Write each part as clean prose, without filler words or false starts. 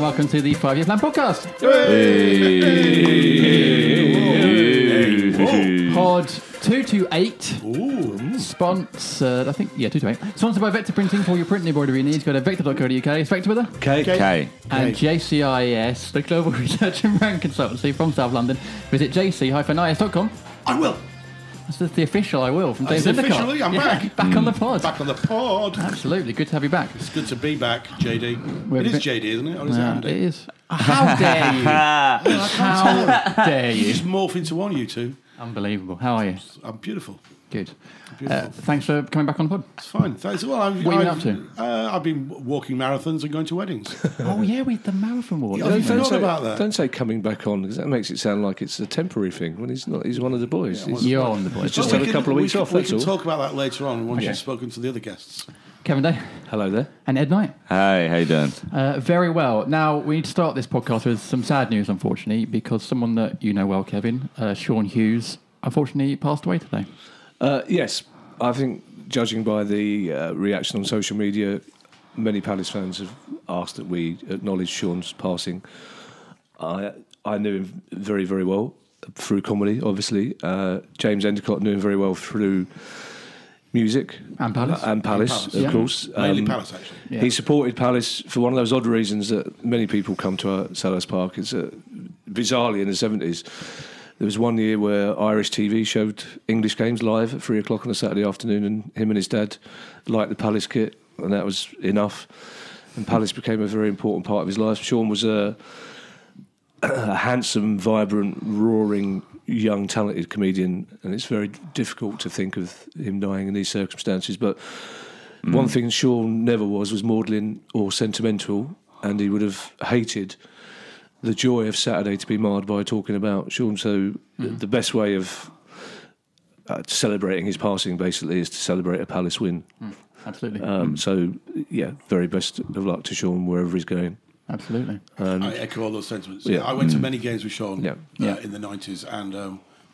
and welcome to the 5 Year Plan Podcast. Pod 228. Ooh. Sponsored, I think, yeah, 228. Sponsored by Vector Printing for your print and embroidery needs. Go to Vector.co.uk. It's Vector with a K. And JCIS, the global research and brand consultancy from South London. Visit JC-IS.com. I will. That's the official I will from Dave Lippicott. Officially, I'm back. Back on the pod. Back on the pod. Absolutely. Good to have you back. It's good to be back, JD. It is JD, isn't it? Or is it Andy? It is. How dare you? How dare you? You just morph into one, you two. Unbelievable. How are you? I'm beautiful. Good. Thanks for coming back on the pod. It's fine. Thanks. Well, what have you been up to? I've been walking marathons and going to weddings. Oh, yeah, we had the marathon walk. Yeah, I forgot about that. Don't say coming back on, because that makes it sound like it's a temporary thing when he's not. He's one of the boys. Yeah, you're one of the boys. He's just had a couple of weeks off, that's all. We can talk about that later on once you've spoken to the other guests. Kevin Day. Hello there. And Ed Knight. Hi, how you doing? Very well. Now, we need to start this podcast with some sad news, unfortunately, because someone that you know well, Kevin, Sean Hughes, unfortunately passed away today. Yes, I think judging by the reaction on social media, many Palace fans have asked that we acknowledge Sean's passing. I knew him very, very well through comedy, obviously. James Endicott knew him very well through music. And Palace. And Palace, of course. Mainly Palace, actually. Yeah. He supported Palace for one of those odd reasons that many people come to Selhurst Park. It's bizarrely in the 70s. There was one year where Irish TV showed English games live at 3 o'clock on a Saturday afternoon, and him and his dad liked the Palace kit, and that was enough. And Palace became a very important part of his life. Sean was a handsome, vibrant, roaring, young, talented comedian, and it's very difficult to think of him dying in these circumstances. But one thing Sean never was maudlin or sentimental, and he would have hated the joy of Saturday to be marred by talking about Sean. So the best way of celebrating his passing, basically, is to celebrate a Palace win. Absolutely. So, yeah, very best of luck to Sean wherever he's going. Absolutely. I echo all those sentiments. Yeah. I went to many games with Sean in the 90s, and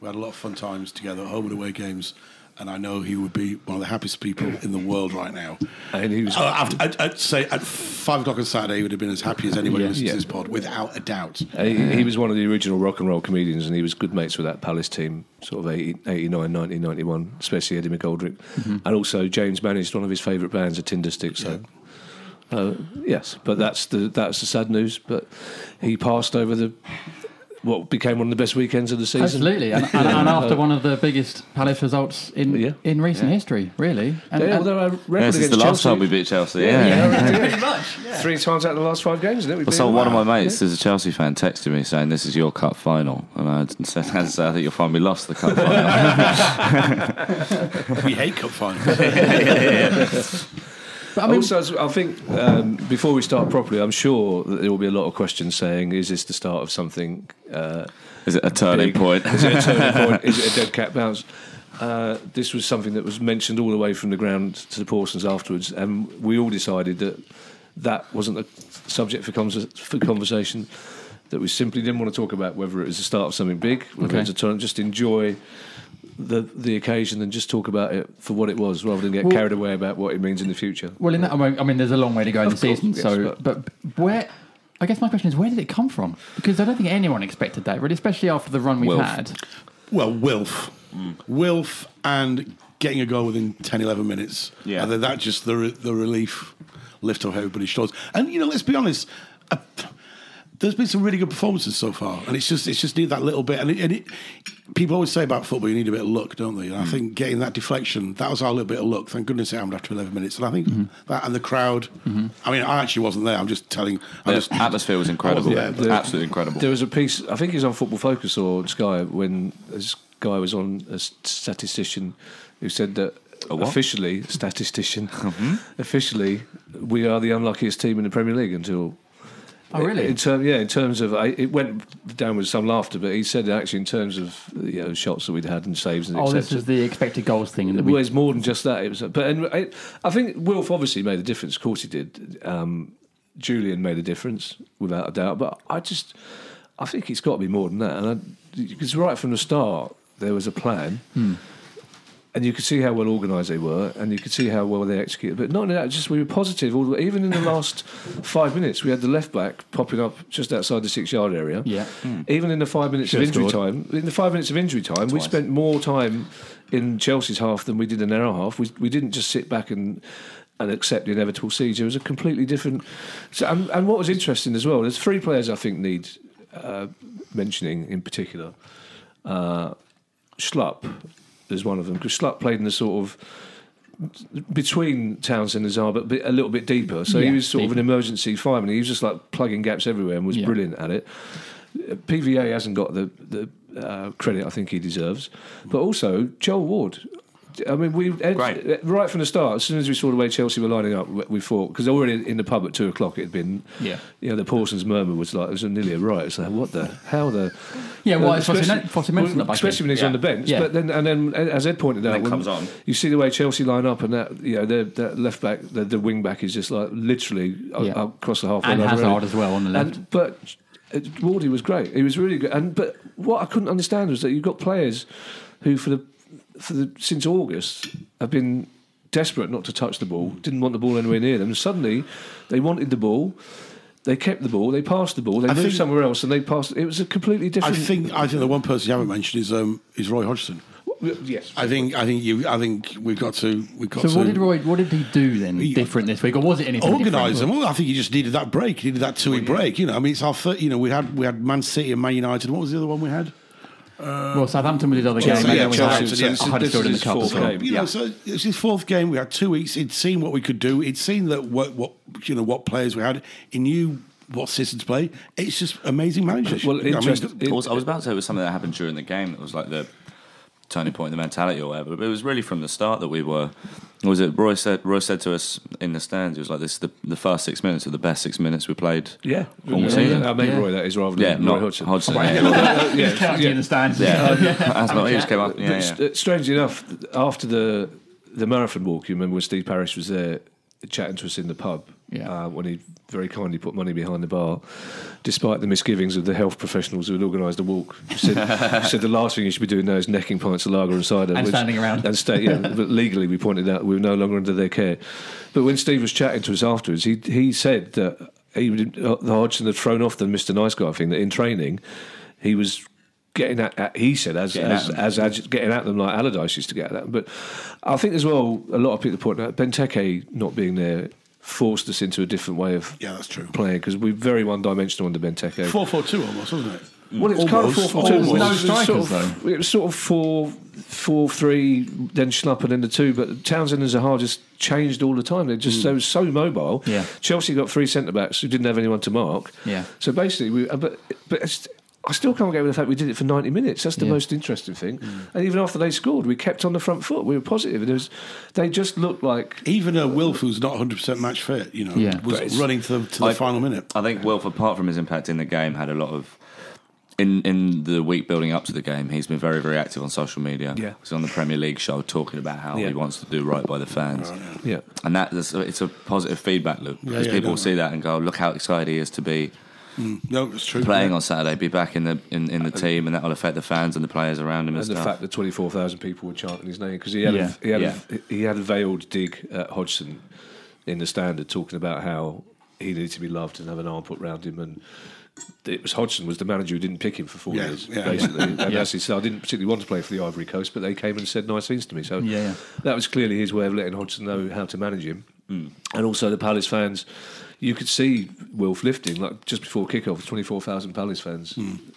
we had a lot of fun times together, home and away games. And I know he would be one of the happiest people in the world right now. And he was, I'd say at 5 o'clock on Saturday, he would have been as happy as anybody listening to this pod, without a doubt. He was one of the original rock and roll comedians, and he was good mates with that Palace team, sort of 89, 90, 91, especially Eddie McGoldrick. And also James managed one of his favourite bands, a Tinder Stick. So, yes, but that's the sad news. But he passed over what became one of the best weekends of the season. Absolutely, and after one of the biggest Palace results in recent history, really. This is the last time we beat Chelsea, pretty much. Yeah. 3 times out of the last 5 games, isn't it? One of my mates who's a Chelsea fan texted me saying, "This is your cup final," and I said, "I think you'll find we lost the cup final." We hate cup finals. But also, I think before we start properly, I'm sure that there will be a lot of questions saying, "Is this the start of something? Is it a turning point? Is it a turning point? Is it a dead cat bounce?" This was something that was mentioned all the way from the ground to the Porsons afterwards, and we all decided that wasn't a subject for conversation. That we simply didn't want to talk about whether it was the start of something big, whether it was a turn. Just enjoy the occasion and just talk about it for what it was, rather than get carried away about what it means in the future. Well, in that, I mean, there's a long way to go in the season. Yes, so, but where? I guess my question is, where did it come from? Because I don't think anyone expected that, really, especially after the run we've had. Well, Wilf, and getting a goal within 10, 11 minutes. Yeah, and then that just the relief lift off everybody's shoulders. And let's be honest. There's been some really good performances so far, and it's just need that little bit. And people always say about football, you need a bit of luck, don't they? And I think getting that deflection, that was our little bit of luck. Thank goodness it happened after 11 minutes. And I think that and the crowd. I mean, I actually wasn't there. I'm just telling. The atmosphere was incredible. Absolutely incredible. There was a piece, I think it was on Football Focus or Sky, when this guy was on, a statistician who said that officially, we are the unluckiest team in the Premier League until. Oh, really? It went down with some laughter, but he said actually in terms of shots that we'd had and saves and etc. This is the expected goals thing. Well, it's more than just that. I think Wilf obviously made a difference. Of course he did. Julian made a difference, without a doubt. But I think it's got to be more than that. And because right from the start, there was a plan. And you could see how well organised they were, and you could see how well they executed. But not only that, just we were positive all the way. Even in the last 5 minutes, we had the left back popping up just outside the 6 yard area. Yeah. Mm. Even in the 5 minutes of injury time, Twice. We spent more time in Chelsea's half than we did in their half. We didn't just sit back and accept the inevitable siege. It was a completely different. So, and what was interesting as well, there's three players I think need mentioning in particular. Schlupp is one of them, because Schlupp played in the sort of between Townsend and Zaha, but a little bit deeper. So yeah, he was sort of an emergency fireman. He was just like plugging gaps everywhere and was brilliant at it. PVA hasn't got the credit I think he deserves, but also Joel Ward. I mean, we right from the start, as soon as we saw the way Chelsea were lining up, we thought, because already in the pub at 2 o'clock it had been, you know, the Pawson's murmur was like, it was nearly a riot. It's like, what the, how the... Yeah, well, especially when he's on the bench. Yeah. But then, and then, as Ed pointed out, when you see the way Chelsea line up, and that, you know, that left back, the wing back is just like literally across the halfway line. And Hazard as well on the left. But Wardy was great. He was really good. But what I couldn't understand was that you've got players who, since August, have been desperate not to touch the ball, didn't want the ball anywhere near them. Suddenly, they wanted the ball, they kept the ball, they passed the ball, they moved somewhere else, and they passed. It was a completely different. I think the one person you haven't mentioned is Roy Hodgson. Yes, I think we've got to. So what did Roy? What did he do then? Different this week, or was it anything? Organised them. Well, I think he just needed that break. He needed that two-week break. You know, I mean, it's our third. You know, we had Man City and Man United. What was the other one we had? Well, Southampton with his other game. Yeah, so it's his fourth game. We had 2 weeks. He'd seen what we could do. He'd seen that what players we had. He knew what system to play. It's just amazing management. Well, I was about to say it was something that happened during the game that was like the turning point, the mentality or whatever. But it was really from the start that we were. Was it Roy said to us in the stands? It was like this: the first 6 minutes are the best 6 minutes we played. Yeah, all season. I mean, Roy, that is rather than Roy Hodgson. Hodgson. Oh, right. In the stands. He just came up. Strangely enough, after the marathon walk, you remember when Steve Parrish was there chatting to us in the pub. Yeah. When he very kindly put money behind the bar, despite the misgivings of the health professionals who had organised the walk, said the last thing you should be doing now is necking pints of lager and cider and standing around. But legally, we pointed out we were no longer under their care. But when Steve was chatting to us afterwards, he said that Hodgson had thrown off the Mr. Nice Guy thing. That in training, he was getting at he said as getting at them like Allardyce used to get at them. But I think as well, a lot of people point out Benteke not being there forced us into a different way of playing, because we're very one-dimensional under Benteke. 4-4-2 almost, wasn't it? Well, it was kind of 4-4-2. No strikers, though. It was sort of 4-4-3, then Schlupp and then the two, but Townsend and Zaha just changed all the time. They were so mobile. Yeah. Chelsea got three centre-backs who didn't have anyone to mark. Yeah. So basically, I still can't get over the fact we did it for 90 minutes. That's the most interesting thing. Mm. And even after they scored, we kept on the front foot. We were positive. They just looked like... Even Wilf, who's not 100% match fit, you know, was running to the final minute. I think Wilf, apart from his impact in the game, had a lot of... In the week building up to the game, he's been very, very active on social media. Yeah. He's on the Premier League show talking about how he wants to do right by the fans. Yeah. And it's a positive feedback loop. Because people will see that and go, look how excited he is to be... No, it's true. Playing on Saturday, be back in the team, and that will affect the fans and the players around him. And the fact that 24,000 people were chanting his name, because he had a veiled dig at Hodgson in the Standard, talking about how he needed to be loved and have an arm put round him, and it was Hodgson was the manager who didn't pick him for 4 years, basically. And as he said, I didn't particularly want to play for the Ivory Coast, but they came and said nice things to me. So that was clearly his way of letting Hodgson know how to manage him, and also the Palace fans. You could see Wilf lifting, like just before kickoff, 24,000 Palace fans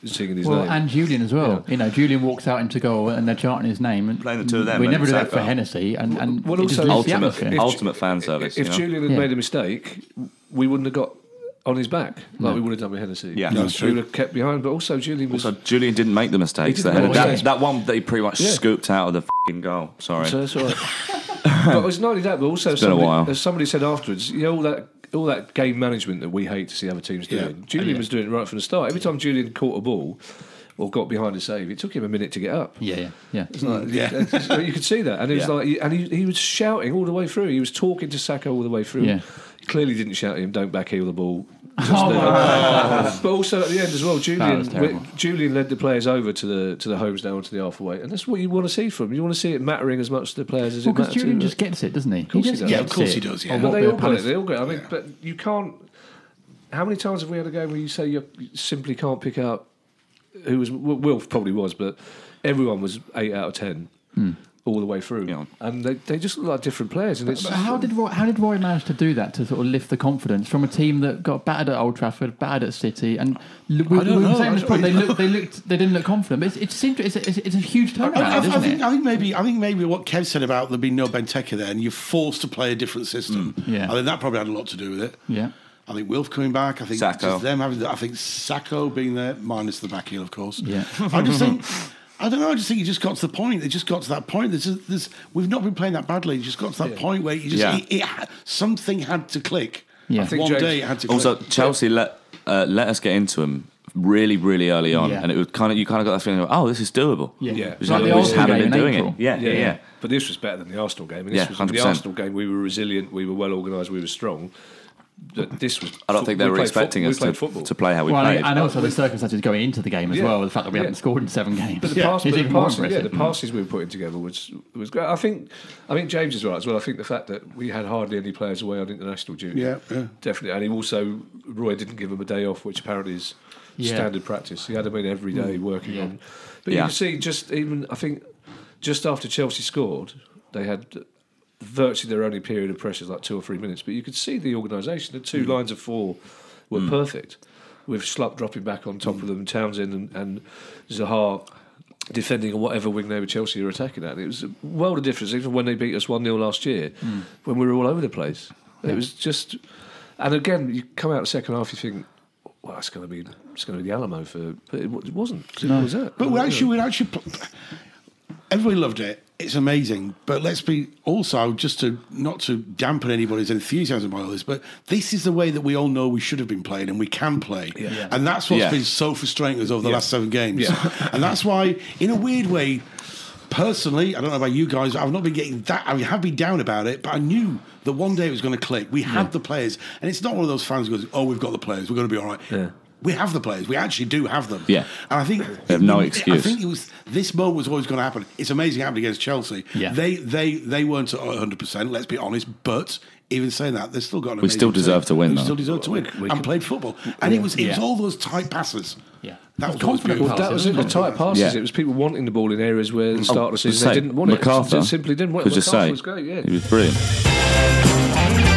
singing his name. And Julian as well. Yeah. You know, Julian walks out into goal and they're chanting his name. And playing the two of them. We never do that for Hennessy. And well, also ultimate fan service. If Julian had made a mistake, we wouldn't have got on his back like we would have done with Hennessy. Yeah, that's true. We would have kept behind, but also Julian was... Also, Julian didn't make the mistakes. That one that he pretty much scooped out of the f***ing goal. Sorry. So that's all right. But it's not only that, but also somebody said afterwards, you know, all that game management that we hate to see other teams doing. Julian was doing it right from the start. Every time Julian caught a ball or got behind a save, it took him a minute to get up. You could see that, and it was like, and he was shouting all the way through. He was talking to Saka all the way through. Clearly didn't shout at him, don't backheel the ball. But also at the end as well, Julian led the players over to the Homesdale, to the halfway, and that's what you want to see from him. You want to see it mattering as much to the players as it matters. Because Julian just gets it, doesn't he? Of course he does. Yeah, of course he does. Yeah, they all get it. They all get it. I mean, but you can't. How many times have we had a game where you say you simply can't pick out who was? Wilf probably was, but everyone was 8 out of 10. Mm. All the way through, yeah. And they just look like different players. And but how did Roy manage to do that, to sort of lift the confidence from a team that got battered at Old Trafford, battered at City, and they didn't look confident. But it seemed it's a huge turnaround. I think maybe what Kev said about there being no Benteke there, and you're forced to play a different system. Mm, yeah, I think that probably had a lot to do with it. Yeah. I think Wilf coming back. I think Sacco. I think Sacco being there, minus the back heel, of course. Yeah, I just think. I don't know, I just think you just got to the point. It just got to that point. We've not been playing that badly. You just got to that point where you just something had to click. Yeah. I think one day it had to click. Also, Chelsea let us get into him really, really early on, and it was you kind of got that feeling of, oh, this is doable. Yeah, yeah. It was like we just haven't been doing it. Yeah. But this was better than the Arsenal game. And this was 100%. The Arsenal game, we were resilient, we were well organised, we were strong. This was, I don't think they were expecting us to play how we played. And also the circumstances going into the game as well, the fact that we haven't scored in 7 games. But the passes we were putting together was great. I think James is right as well. I think the fact that we had hardly any players away on international duty. Yeah. Definitely. And he also, Roy didn't give him a day off, which apparently is standard practice. He had him in every day working on. But you can see just after Chelsea scored, they had virtually their only period of pressure is like 2 or 3 minutes, but you could see the organisation. The 2 lines of 4 were perfect, with Schlupp dropping back on top of them, Townsend and Zaha defending on whatever wing they were Chelsea were attacking at. It was a world of difference, even when they beat us 1-0 last year, when we were all over the place. It was just, and again, you come out the second half, you think, well, it's going to be the Alamo for, but it wasn't. No. It was that. But we're actually. Everybody loved it. It's amazing, but let's be also just to not to dampen anybody's enthusiasm by all this. But this is the way that we all know we should have been playing, and we can play, and that's what's been so frustrating us over the last 7 games. Yeah. And that's why, in a weird way, personally, I don't know about you guys, but I've not been getting that. I have been down about it, but I knew that one day it was going to click. We had the players, and it's not one of those fans who goes, "Oh, we've got the players, we're going to be all right." Yeah. We have the players. We actually do have them. Yeah, and I think they have no excuse. I think it was this moment was always going to happen. It's amazing it happened against Chelsea. Yeah. They weren't at 100%. Let's be honest. But even saying that, they still got. An we still deserve team. To win. We still deserve to win. And played football. And it was all those tight passes. Yeah, that was confident. That was it. The tight passes. Yeah. It was people wanting the ball in areas where the start of the season they didn't want it. MacArthur simply didn't want it. MacArthur was great. Yeah, he was brilliant.